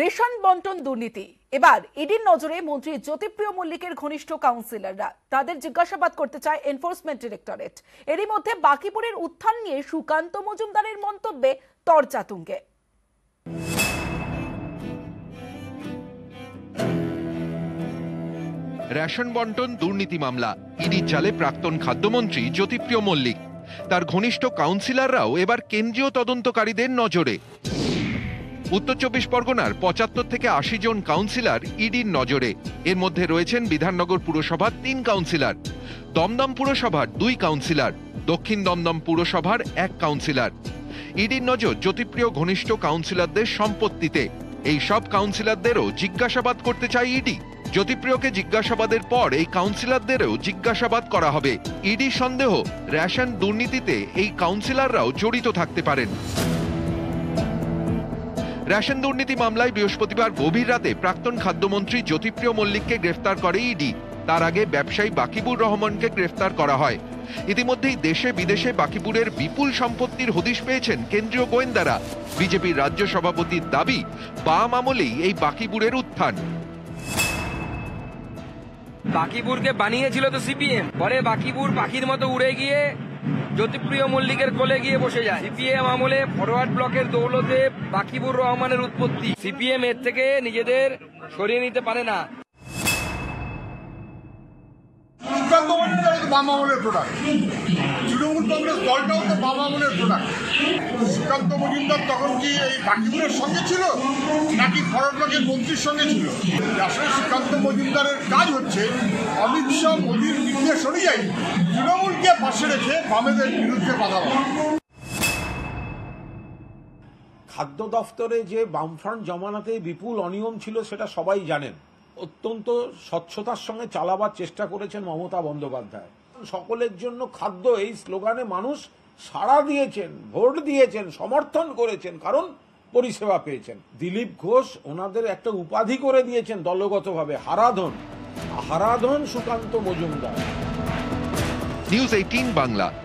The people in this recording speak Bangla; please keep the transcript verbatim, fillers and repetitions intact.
রেশন বন্টন দুর্নীতি এবার ইডির নজরে মন্ত্রী ज्योतिप्रिय মল্লিকের ঘনিষ্ঠ কাউন্সিলররা তাদের জিজ্ঞাসাবাদ করতে চায় এনফোর্সমেন্ট ডিরেক্টরেট। এরই মধ্যে বাকিপুরের উত্থান নিয়ে সুকান্ত মজুমদারের মন্তব্যে তর্জা তুঙ্গে। রেশন বন্টন দুর্নীতি মামলা ইডি জালে প্রাক্তন খাদ্যমন্ত্রী ज्योतिप्रिय মল্লিক তার ঘনিষ্ঠ কাউন্সিলররাও এবার কেন্দ্রীয় তদন্তকারীদের নজরে। उत्तर चौबीस परगनार पचात्तर थेके आशी जन काउंसिलर इडिर नजरे। एर मध्य रयेछेन विधाननगर पुरसभार तीन काउंसिलर, दमदम पुरसभार दुई काउंसिलर, दक्षिण दमदम पुरसभार एक काउंसिलर। इडिर नजर ज्योतिप्रिय घनिष्ठ काउंसिलरदेर सम्पत्तिते। एई सब काउंसिलरदेरও जिज्ञासाबाद करते चाय इडि। ज्योतिप्रियকে জিজ্ঞাসাবাদের পর এই কাউন্সিলরদেরও জিজ্ঞাসাবাদ করা হবে। ইডি সন্দেহ রেশন দুর্নীতিতে এই কাউন্সিলররাও জড়িত থাকতে পারেন। রেশন দুর্নীতি মামলায় বৃহস্পতিবার গভীর রাতে প্রাক্তন খাদ্যমন্ত্রী ज्योतिप्रिय মল্লিককে গ্রেফতার করে ইডি। তার আগে ব্যবসায়ী বাকিবুর রহমানকে গ্রেফতার করা হয়। ইতিমধ্যেই দেশে বিদেশে বাকিবুরের বিপুল সম্পত্তির হদিশ পেয়েছেন কেন্দ্রীয় গোয়েন্দারা। বিজেপির রাজ্য সভাপতির দাবি, বাম আমলেই এই বাকিবুরের উত্থান। বাকিবুরকে বানিয়েছিল তো सीपीएम, পরে বাকিবুর পাখির মতো উড়ে গিয়ে ज्योतिप्रिय मल्लिकर कोले गिये बसे जाय। सीपीएम आमले फरवार्ड ब्लॉकेर दौलते बाकिबुर रहमानेर उत्पत्ति। सीपीएम एर थेके निजेदेर सरिये निते पारे ना। तृणमूल कांग्रेस दलटाओ तो बाम আমলের প্রোডাক্ট। সুকান্ত মজুমদার তখন কি এই বাকিবুরের সঙ্গে ছিল নাকি ফরওয়ার্ড ব্লকের মন্ত্রীর সঙ্গে ছিল? আসলে সুকান্ত মজুমদারের কাজ হচ্ছে অমিত শাহ মোদীর নির্দেশ অনুযায়ী তৃণমূলকে পাশে রেখে বামেদের বিরুদ্ধে কথা বলা। খাদ্য দফতরে যে বামফ্রন্ট জমানাতে বিপুল অনিয়ম ছিল সেটা সবাই জানেন। অত্যন্ত স্বচ্ছতার সঙ্গে চালাবার চেষ্টা করেছেন মমতা বন্দ্যোপাধ্যায়। সকলের জন্য খাদ্য এই স্লোগানে মানুষ সাড়া দিয়েছেন, ভোট দিয়েছেন, সমর্থন করেছেন, কারণ পরিষেবা পেয়েছেন। দিলীপ ঘোষ ওনাদের একটা উপাধি করে দিয়েছেন দলগতভাবে, হারাধন। Haradhan Sukanta Majumdar, news eighteen Bangla.